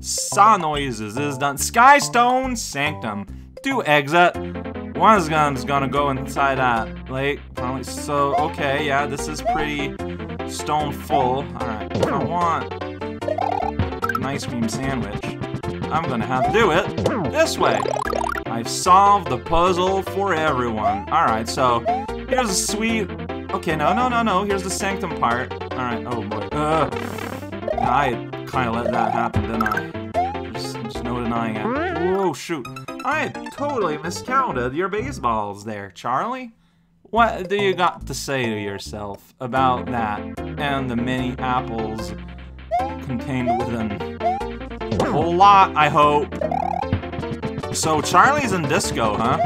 Saw noises is done. Sky Stone Sanctum. Do exit. One of them's gonna go inside that lake. Probably. So, okay, yeah, this is pretty stone full. Alright, I want an ice cream sandwich. I'm gonna have to do it this way. I've solved the puzzle for everyone. Alright, so here's a sweet. Okay, no. Here's the sanctum part. Alright, oh boy. I kind of let that happen, didn't I? There's no denying it. Whoa, shoot. I totally miscounted your baseballs there, Charlie. What do you got to say to yourself about that and the many apples contained within? A whole lot, I hope. So Charlie's in disco, huh?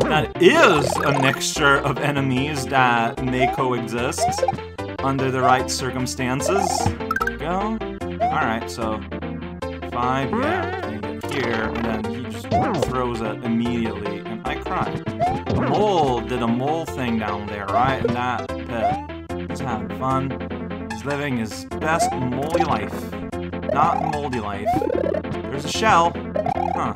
That is a mixture of enemies that may coexist under the right circumstances. Go. Alright, so 5, yeah, and here, and then he just throws it immediately, and I cry. The mole did a mole thing down there, right? And that pit is having fun. He's living his best moldy life. Not moldy life. There's a shell. Huh.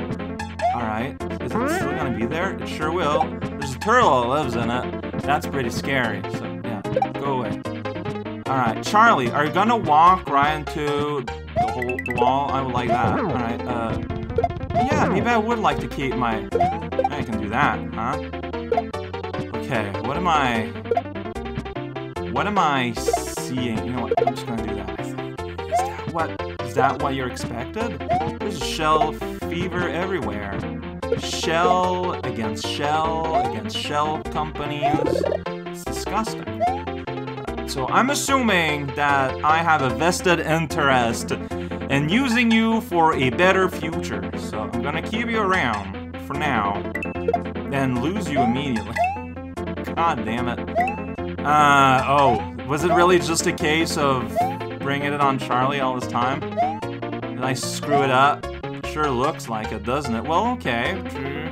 Alright. Is it still gonna be there? It sure will. There's a turtle that lives in it. That's pretty scary. So, yeah. Go away. Alright. Charlie, are you gonna walk right into the whole wall? I would like that. Alright. Yeah, maybe I would like to keep my... I can do that, huh? Okay. What am I seeing? You know what? I'm just gonna do that. Is that what you're expected? There's shell fever everywhere. Shell against shell against shell companies. It's disgusting. So I'm assuming that I have a vested interest in using you for a better future. So I'm gonna keep you around for now, then lose you immediately. God damn it. Oh, was it really just a case of bringing it on Charlie all this time? Did I screw it up? Sure looks like it, doesn't it? Well, okay.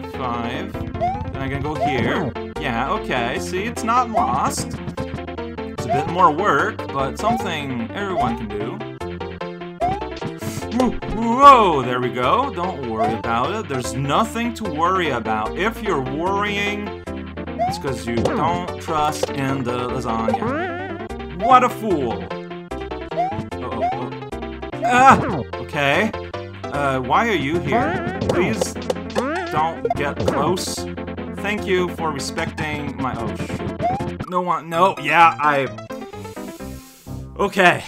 2, 5. Then I can go here. Yeah, okay. See, it's not lost. It's a bit more work, but something everyone can do. Whoa, there we go. Don't worry about it. There's nothing to worry about. If you're worrying, it's because you don't trust in the lasagna. What a fool. Okay. Why are you here? Please don't get close. Thank you for respecting my... Oh, shoot. No one... No, yeah, I... Okay.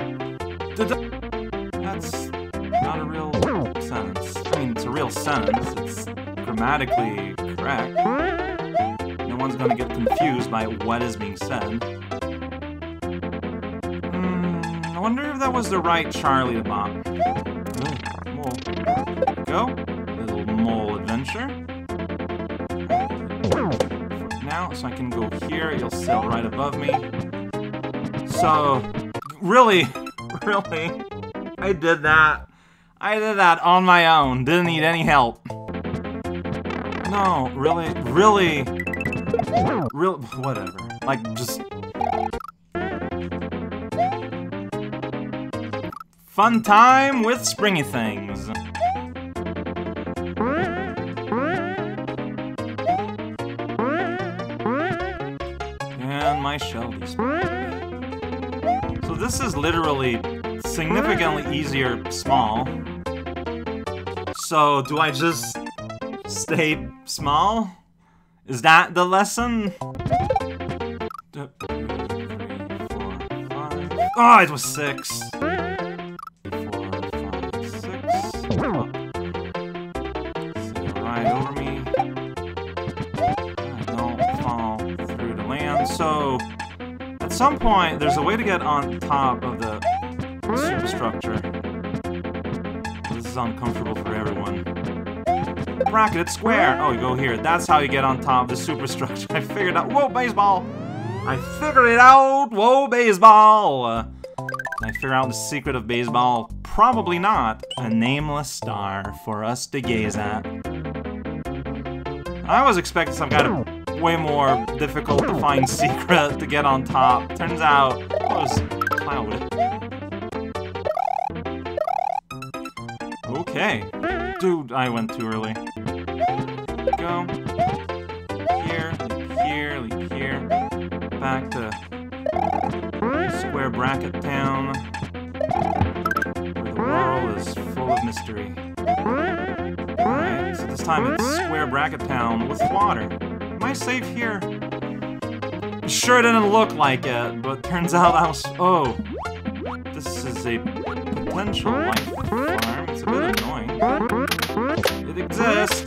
That's not a real sentence. I mean, it's a real sentence. It's grammatically correct. No one's gonna get confused by what is being said. I wonder if that was the right Charlie to bomb. Oh, mole. There we go. Little mole adventure. Now, so I can go here. You'll sail right above me. So, really, I did that. On my own. Didn't need any help. No, really, whatever. Like, just... Fun time with springy things. And my shell despawned. So this is literally significantly easier small. So do I just stay small? Is that the lesson? 2, 3, 4, 5. Oh, it was 6. So, at some point, there's a way to get on top of the superstructure. This is uncomfortable for everyone. Bracket square! Oh, you go here. That's how you get on top of the superstructure. I figured out. Whoa, baseball! I figured it out! Whoa, baseball! Can I figure out the secret of baseball? Probably not. A nameless star for us to gaze at. I was expecting some kind of way more difficult to find secret to get on top. Turns out it was clouded. Okay. Dude, I went too early. Go. Here. Back to square bracket town. Where the world is full of mystery. Alright, so this time it's square bracket town with water. Am I safe here? Sure didn't look like it, but turns out I was... Oh. This is a potential life farm. It's a bit annoying. It exists.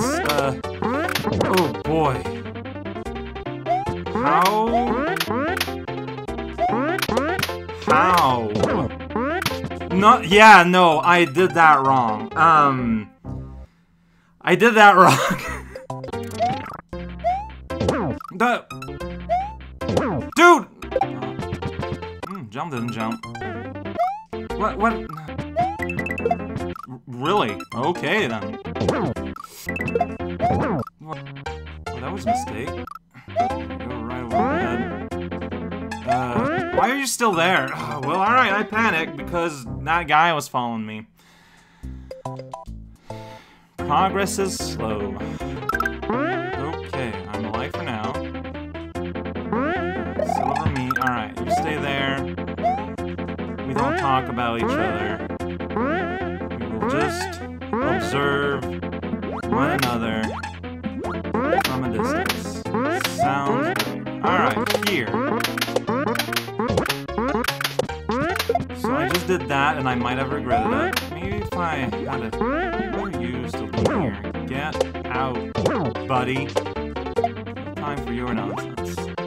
Oh boy. How? No, yeah, no, I did that wrong. I did that wrong. Dude! Jump didn't jump. What? Really? Okay, then. Oh, that was a mistake. Go right over head. Why are you still there? Oh, well, alright, I panicked because that guy was following me. Progress is slow. Okay, I'm alive for now. Silver me. Alright, you stay there. We don't talk about each other. We will just observe one another from a distance. Sounds good. Alright, here. So I just did that and I might have regretted it. Maybe if I had a use to be here. Get out, buddy. No time for your nonsense. I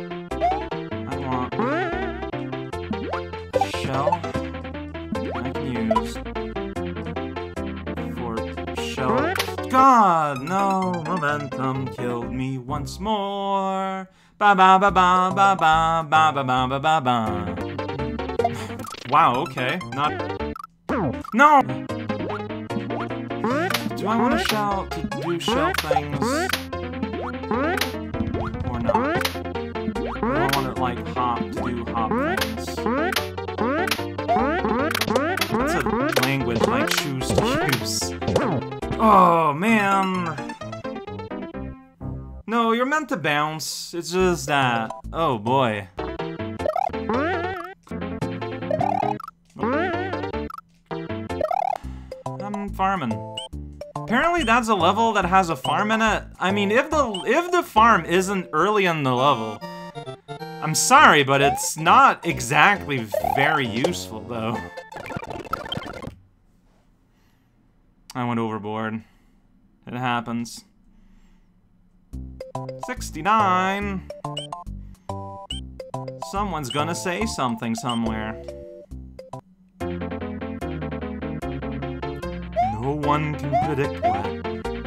want shell I can use for shell. God, no, momentum killed me once more. Ba ba ba ba ba ba ba ba ba ba ba ba. Wow, okay. Not. No! Do I want to shout to do shell things? Or not? Or do I want to, like, hop to do hop things? That's a language I choose to use. Oh, man. No, you're meant to bounce. It's just that. Oh, boy. Oh. I'm farming. Apparently that's a level that has a farm in it. I mean, if the farm isn't early in the level, I'm sorry, but it's not exactly very useful, though. I went overboard. It happens. 69! Someone's gonna say something somewhere. No one can predict what.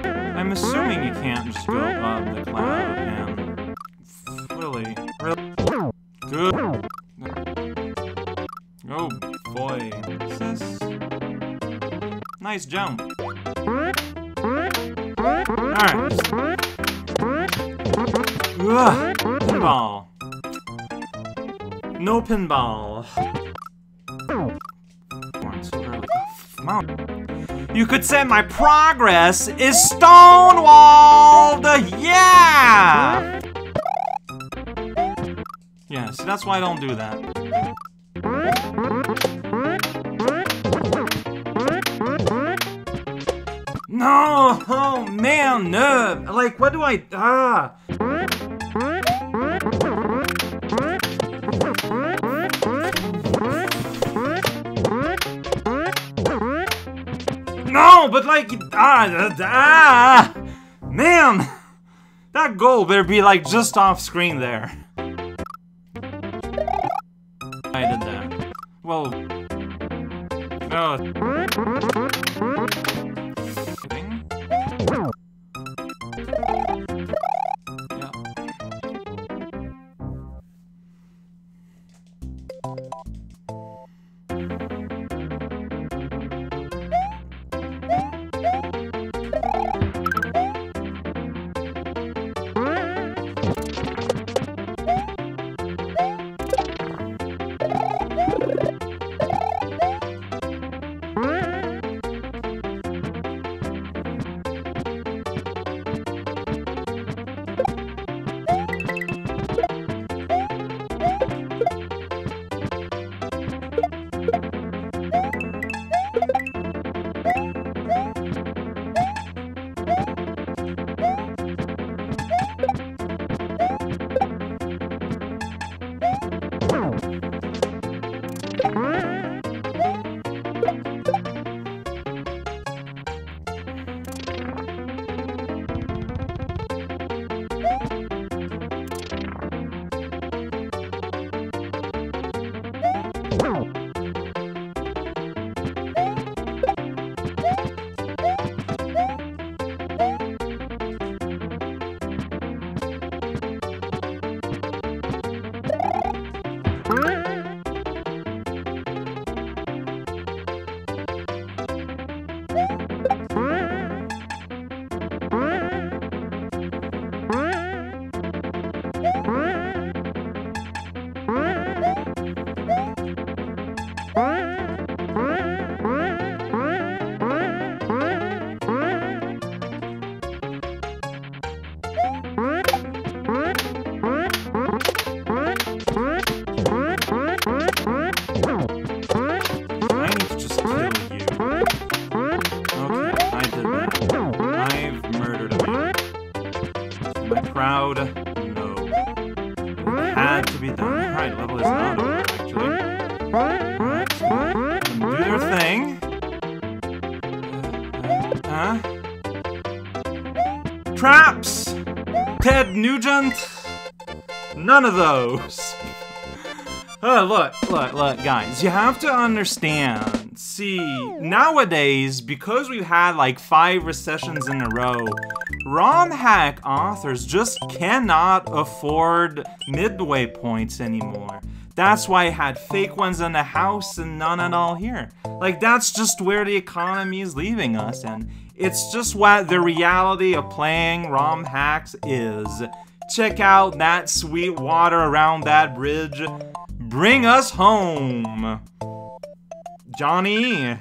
I'm assuming you can't just go up the cloud and... Really? Good. Oh boy. Sis. Nice jump. Alright. Ugh. Pinball. No pinball. You could say my progress is stonewalled! Yeah! Yeah, see, that's why I don't do that. No! Oh, man, no! Like, what do I... Ah! No, but like, man, that goal better be like just off screen there. I did that. Well, soda. No. Had to be done. Alright, level is not over, actually. Do their thing. Traps! Ted Nugent! None of those! Oh, look, guys, you have to understand. See, nowadays, because we've had like 5 recessions in a row, ROM hack authors just cannot afford midway points anymore. That's why I had fake ones in the house and none at all here. Like, that's just where the economy is leaving us, and it's just what the reality of playing ROM hacks is. Check out that sweet water around that bridge. Bring us home, Johnny.